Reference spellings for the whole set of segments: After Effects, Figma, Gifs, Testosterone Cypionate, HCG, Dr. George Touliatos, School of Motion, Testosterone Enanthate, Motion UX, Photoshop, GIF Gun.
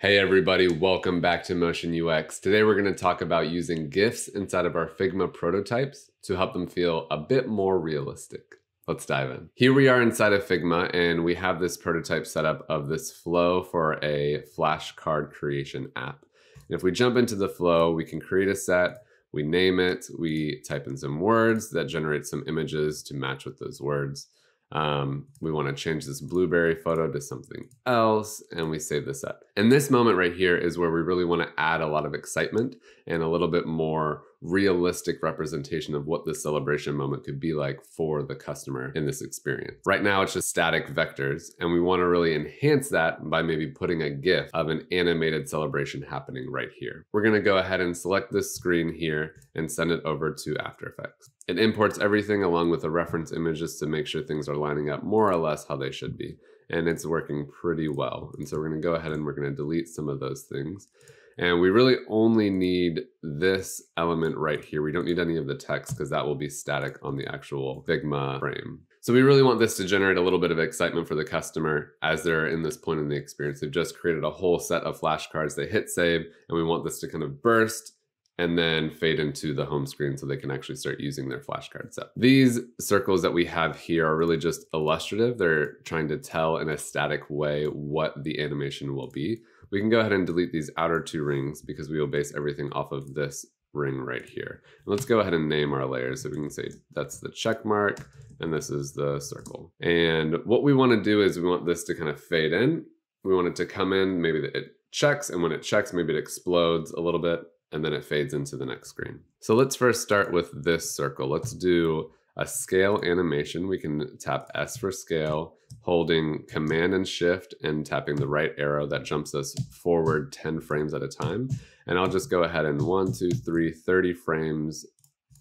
Hey everybody, welcome back to Motion UX. Today we're going to talk about using GIFs inside of our Figma prototypes to help them feel a bit more realistic. Let's dive in. Here we are inside of Figma and we have this prototype setup of this flow for a flashcard creation app. And if we jump into the flow, we can create a set, we name it, we type in some words that generate some images to match with those words. We want to change this blueberry photo to something else, and we save this up. And this moment right here is where we really want to add a lot of excitement and a little bit more realistic representation of what the celebration moment could be like for the customer in this experience. Right now, it's just static vectors, and we want to really enhance that by maybe putting a GIF of an animated celebration happening right here. We're going to go ahead and select this screen here and send it over to After Effects. It imports everything along with the reference images to make sure things are lining up more or less how they should be. And it's working pretty well. And so we're going to go ahead and we're going to delete some of those things. And we really only need this element right here. We don't need any of the text because that will be static on the actual Figma frame. So we really want this to generate a little bit of excitement for the customer as they're in this point in the experience. They've just created a whole set of flashcards. They hit save, and we want this to kind of burst and then fade into the home screen so they can actually start using their flashcard set. These circles that we have here are really just illustrative. They're trying to tell in a static way what the animation will be. We can go ahead and delete these outer two rings because we will base everything off of this ring right here. And let's go ahead and name our layers. So we can say that's the check mark and this is the circle. And what we want to do is we want this to kind of fade in. We want it to come in, maybe it checks, and when it checks, maybe it explodes a little bit, and then it fades into the next screen. So let's first start with this circle. Let's do a scale animation. We can tap S for scale, holding Command and Shift and tapping the right arrow that jumps us forward 10 frames at a time. And I'll just go ahead and 30 frames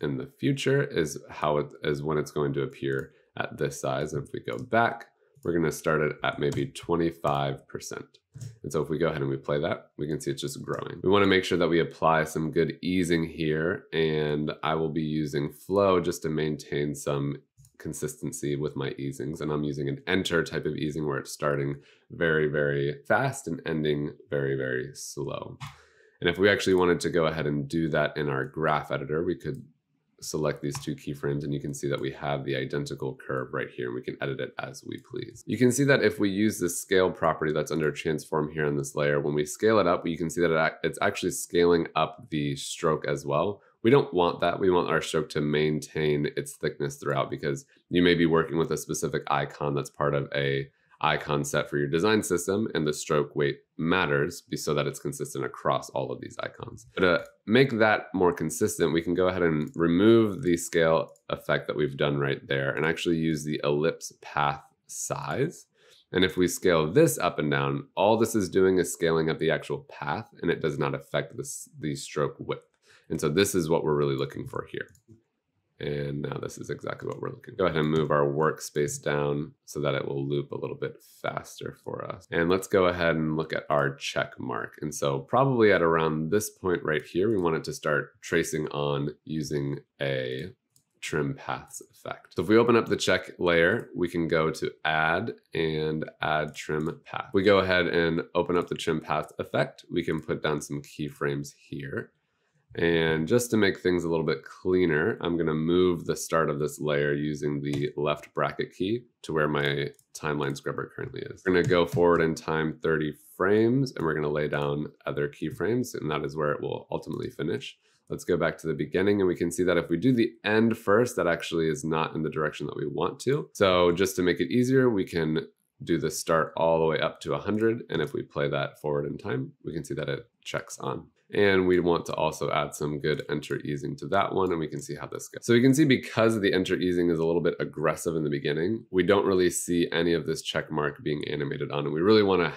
in the future is how it is when it's going to appear at this size. And if we go back, we're going to start it at maybe 25%. And so if we go ahead and we play that, we can see it's just growing. We want to make sure that we apply some good easing here, and I will be using flow just to maintain some consistency with my easings. And I'm using an enter type of easing where it's starting very, very fast and ending very, very slow. And if we actually wanted to go ahead and do that in our graph editor, we could select these two keyframes, and you can see that we have the identical curve right here, and we can edit it as we please. You can see that if we use the scale property that's under transform here on this layer, when we scale it up, you can see that it's actually scaling up the stroke as well. We don't want that. We want our stroke to maintain its thickness throughout, because you may be working with a specific icon that's part of a icon set for your design system, and the stroke weight matters so that it's consistent across all of these icons. But to make that more consistent, we can go ahead and remove the scale effect that we've done right there and actually use the ellipse path size. And if we scale this up and down, all this is doing is scaling up the actual path, and it does not affect the stroke width. And so this is what we're really looking for here. And now this is exactly what we're looking for. Go ahead and move our workspace down so that it will loop a little bit faster for us. And let's go ahead and look at our check mark. And so probably at around this point right here, we want it to start tracing on using a trim paths effect. So if we open up the check layer, we can go to add and add trim path. We go ahead and open up the trim path effect. We can put down some keyframes here. And just to make things a little bit cleaner, I'm going to move the start of this layer using the left bracket key to where my timeline scrubber currently is. We're going to go forward in time 30 frames, and we're going to lay down other keyframes, and that is where it will ultimately finish. Let's go back to the beginning, and we can see that if we do the end first, that actually is not in the direction that we want to. So just to make it easier, we can do the start all the way up to 100. And if we play that forward in time, we can see that it checks on. And we want to also add some good enter easing to that one, and we can see how this goes. So you can see because the enter easing is a little bit aggressive in the beginning, we don't really see any of this check mark being animated on, and we really want to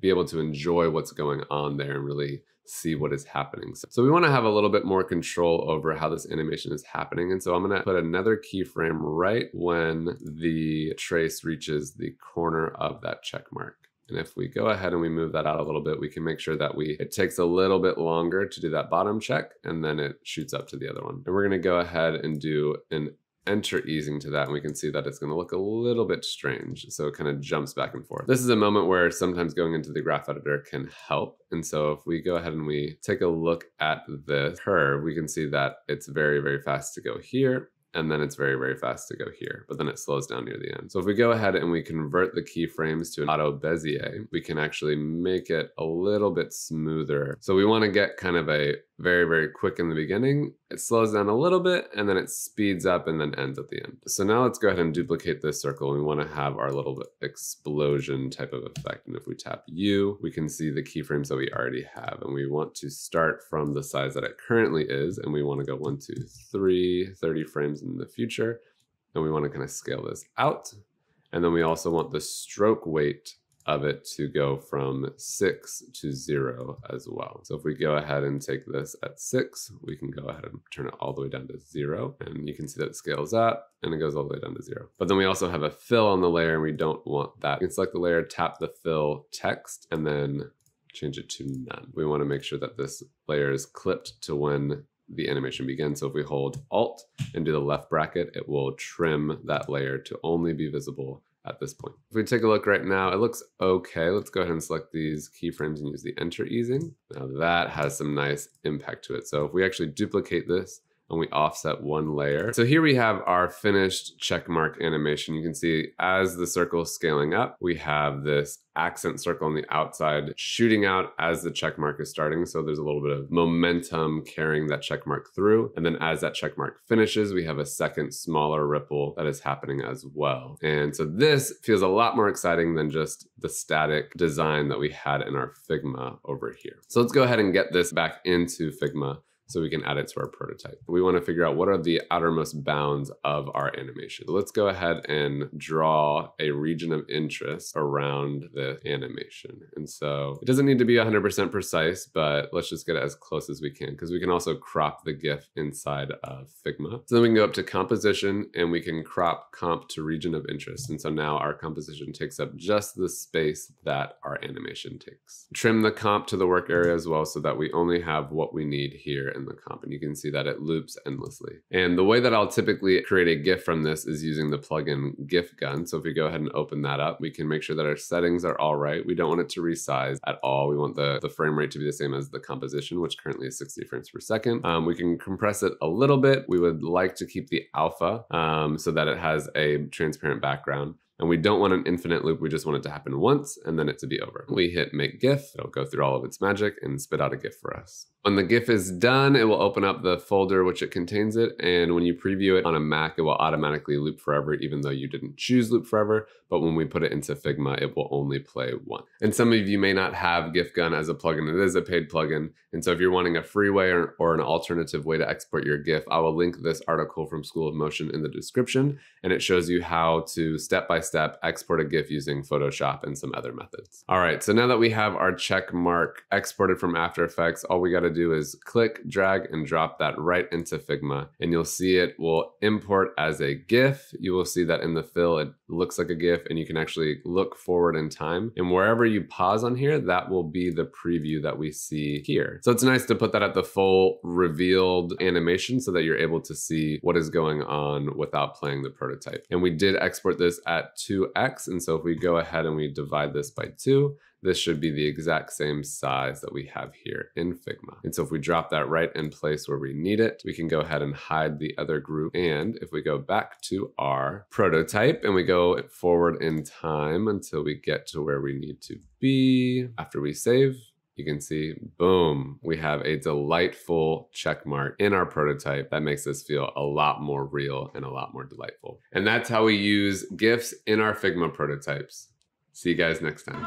be able to enjoy what's going on there and really see what is happening. So we want to have a little bit more control over how this animation is happening. And so I'm going to put another keyframe right when the trace reaches the corner of that check mark. And if we go ahead and we move that out a little bit, we can make sure that it takes a little bit longer to do that bottom check, and then it shoots up to the other one. And we're going to go ahead and do an enter easing to that, and we can see that it's going to look a little bit strange. So it kind of jumps back and forth. This is a moment where sometimes going into the graph editor can help. And so if we go ahead and we take a look at the curve, we can see that it's very, very fast to go here. And then it's very, very fast to go here, but then it slows down near the end. So if we go ahead and we convert the keyframes to an auto Bezier, we can actually make it a little bit smoother. So we want to get kind of a very, very quick in the beginning. It slows down a little bit and then it speeds up and then ends at the end. So now let's go ahead and duplicate this circle. We want to have our little explosion type of effect. And if we tap U, we can see the keyframes that we already have. And we want to start from the size that it currently is. And we want to go 1, 2, 3, 30 frames in the future. And we want to kind of scale this out. And then we also want the stroke weight of it to go from 6 to 0 as well. So if we go ahead and take this at 6, we can go ahead and turn it all the way down to 0. And you can see that it scales up and it goes all the way down to 0. But then we also have a fill on the layer and we don't want that. You can select the layer, tap the fill text, and then change it to none. We want to make sure that this layer is clipped to when the animation begins. So if we hold Alt and do the left bracket, it will trim that layer to only be visible at this point. If we take a look right now, it looks okay. Let's go ahead and select these keyframes and use the enter easing. Now that has some nice impact to it. So if we actually duplicate this and we offset one layer. So here we have our finished checkmark animation. You can see as the circle is scaling up, we have this accent circle on the outside shooting out as the checkmark is starting. So there's a little bit of momentum carrying that checkmark through. And then as that checkmark finishes, we have a second smaller ripple that is happening as well. And so this feels a lot more exciting than just the static design that we had in our Figma over here. So let's go ahead and get this back into Figma so we can add it to our prototype. We want to figure out what are the outermost bounds of our animation. So let's go ahead and draw a region of interest around the animation. And so it doesn't need to be 100% precise, but let's just get it as close as we can, because we can also crop the GIF inside of Figma. So then we can go up to composition and we can crop comp to region of interest. And so now our composition takes up just the space that our animation takes. Trim the comp to the work area as well, so that we only have what we need here in the comp, and you can see that it loops endlessly. And the way that I'll typically create a GIF from this is using the plugin GIF Gun. So if we go ahead and open that up, we can make sure that our settings are all right. We don't want it to resize at all. We want the frame rate to be the same as the composition, which currently is 60 frames per second. We can compress it a little bit. We would like to keep the alpha so that it has a transparent background. And we don't want an infinite loop. We just want it to happen once and then it to be over. We hit make GIF. It'll go through all of its magic and spit out a GIF for us. When the GIF is done, it will open up the folder which it contains it. And when you preview it on a Mac, it will automatically loop forever, even though you didn't choose loop forever. But when we put it into Figma, it will only play once. And some of you may not have GIF Gun as a plugin. It is a paid plugin. And so if you're wanting a free way or an alternative way to export your GIF, I will link this article from School of Motion in the description. And it shows you how to step-by-step export a GIF using Photoshop and some other methods. All right, so now that we have our check mark exported from After Effects, all we got to do is click, drag, and drop that right into Figma. And you'll see it will import as a GIF. You will see that in the fill, it looks like a GIF, and you can actually look forward in time. And wherever you pause on here, that will be the preview that we see here. So it's nice to put that at the full revealed animation so that you're able to see what is going on without playing the prototype. And we did export this at 2x. And so if we go ahead and we divide this by 2, this should be the exact same size that we have here in Figma. And so if we drop that right in place where we need it, we can go ahead and hide the other group. And if we go back to our prototype and we go forward in time until we get to where we need to be, after we save, you can see, boom, we have a delightful check mark in our prototype that makes this feel a lot more real and a lot more delightful. And that's how we use GIFs in our Figma prototypes. See you guys next time.